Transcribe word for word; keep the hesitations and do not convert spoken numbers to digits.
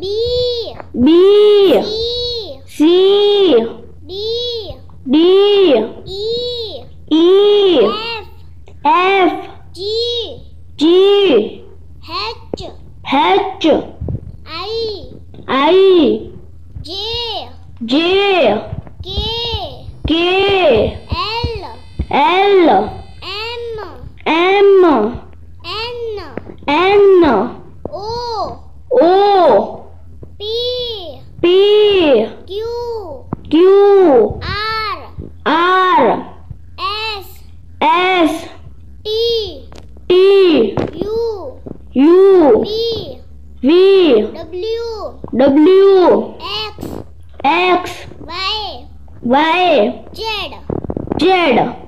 B, C, D, D, E, E, F, F, G, G, H, H, I, I, J, J, K, K, L, L, M, M, N, N, O, O, P, P, Q, Q, R, R, S, S, T, T, U, U, V, V, W, W, X, X, Y, Y, Z, Z.